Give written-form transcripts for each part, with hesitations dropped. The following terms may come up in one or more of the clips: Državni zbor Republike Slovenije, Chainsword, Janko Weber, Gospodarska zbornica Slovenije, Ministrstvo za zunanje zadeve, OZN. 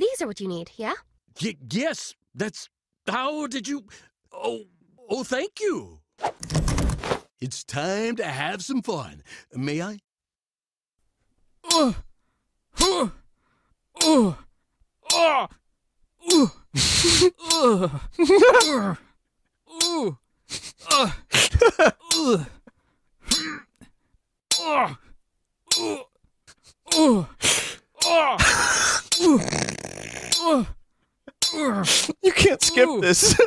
These are what you need, yeah? Yes, that's... How did you... Oh, thank you. It's time to have some fun. May I? You can't skip this.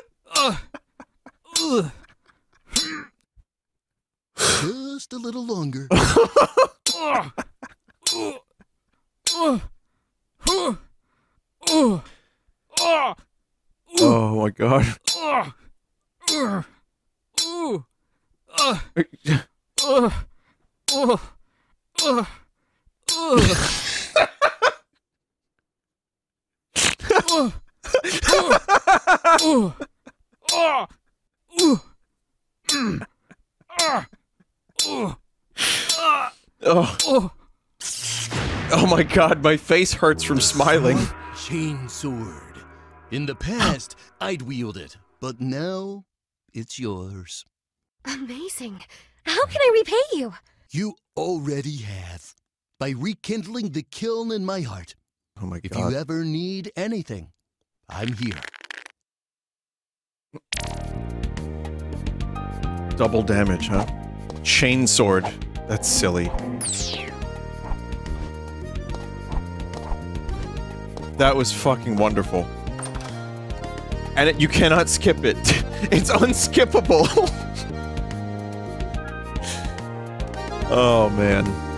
Just a little longer. Oh my god. Oh my god, my face hurts from smiling. Chainsword. In the past, I'd wield it, but now it's yours. Amazing. How can I repay you? You already have. By rekindling the kiln in my heart. Oh my god. If you ever need anything, I'm here. Double damage, huh? Chainsword. That's silly. That was fucking wonderful. And you cannot skip it. It's unskippable. Oh, man.